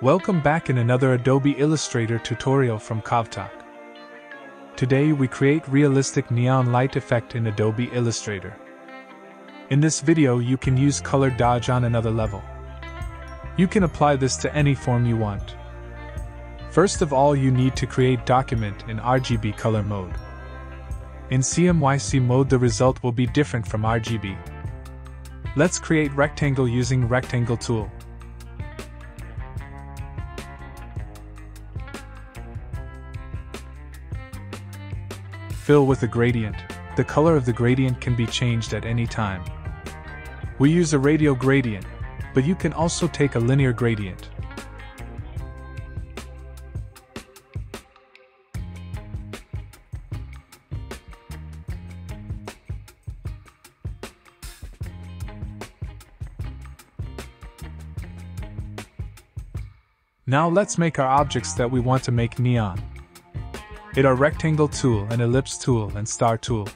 Welcome back in another Adobe Illustrator tutorial from Kovtok. Today we create realistic neon light effect in Adobe Illustrator. In this video you can use Color Dodge on another level. You can apply this to any form you want. First of all, you need to create document in RGB color mode. In CMYK mode the result will be different from RGB. Let's create rectangle using rectangle tool. Fill with a gradient. The color of the gradient can be changed at any time. We use a radial gradient, but you can also take a linear gradient. Now let's make our objects that we want to make neon. It are rectangle tool and ellipse tool and star tool.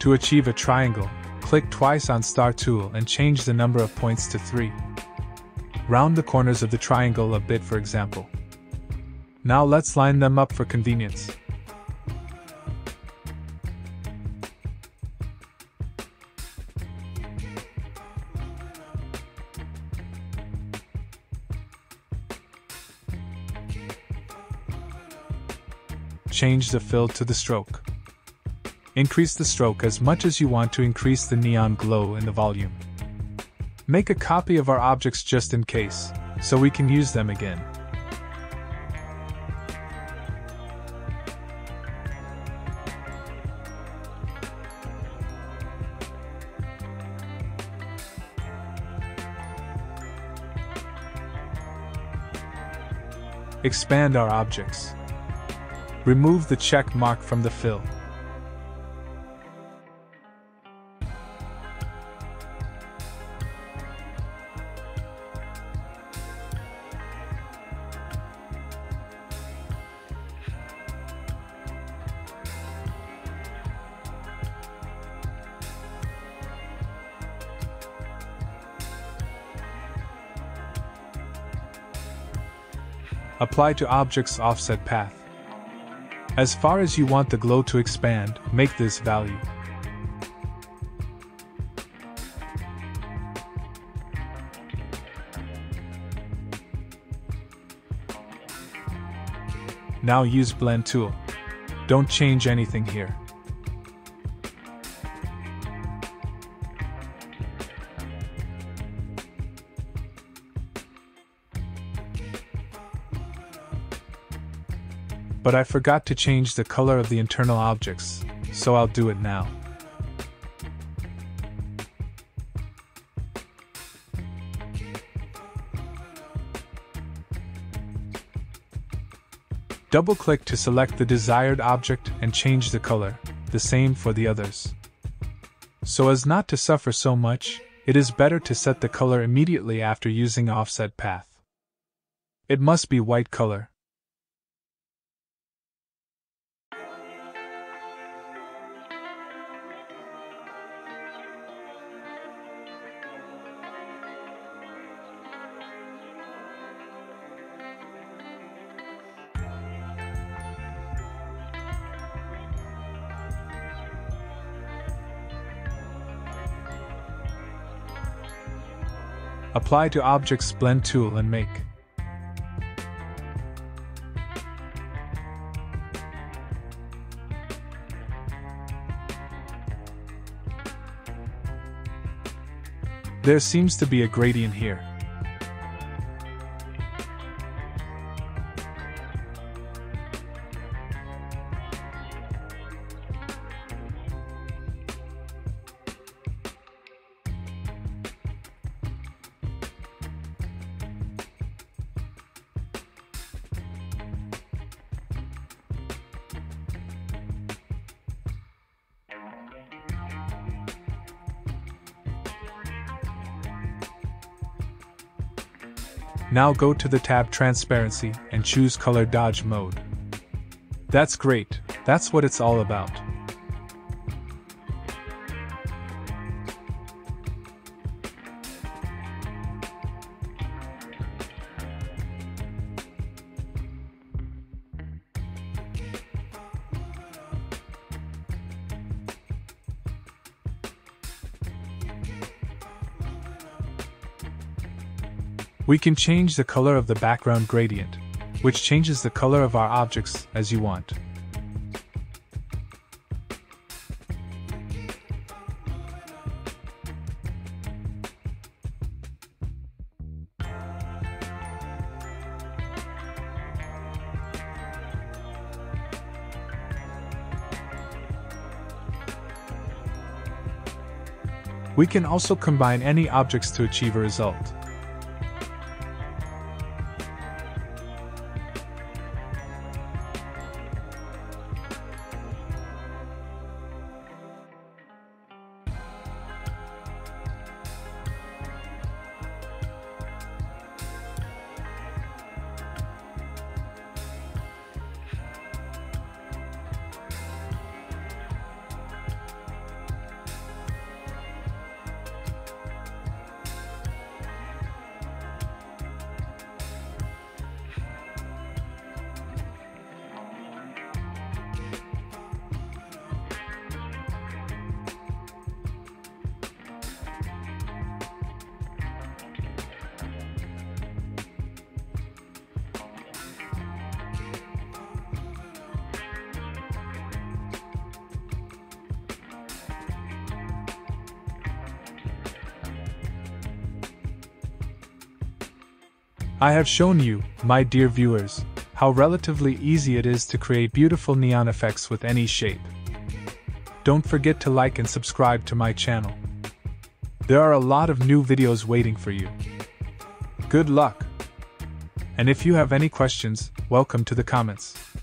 To achieve a triangle, click twice on star tool and change the number of points to 3. Round the corners of the triangle a bit, for example. Now let's line them up for convenience. Change the fill to the stroke. Increase the stroke as much as you want to increase the neon glow and the volume. Make a copy of our objects just in case, so we can use them again. Expand our objects. Remove the check mark from the fill. Apply to objects offset path. As far as you want the glow to expand, make this value. Now use blend tool. Don't change anything here. But I forgot to change the color of the internal objects, so I'll do it now. Double-click to select the desired object and change the color, the same for the others. So as not to suffer so much, it is better to set the color immediately after using offset path. It must be white color. Apply to objects blend tool and make. There seems to be a gradient here. Now go to the tab Transparency and choose Color Dodge mode. That's great, that's what it's all about. We can change the color of the background gradient, which changes the color of our objects as you want. We can also combine any objects to achieve a result. I have shown you, my dear viewers, how relatively easy it is to create beautiful neon effects with any shape. Don't forget to like and subscribe to my channel. There are a lot of new videos waiting for you. Good luck! And if you have any questions, welcome to the comments.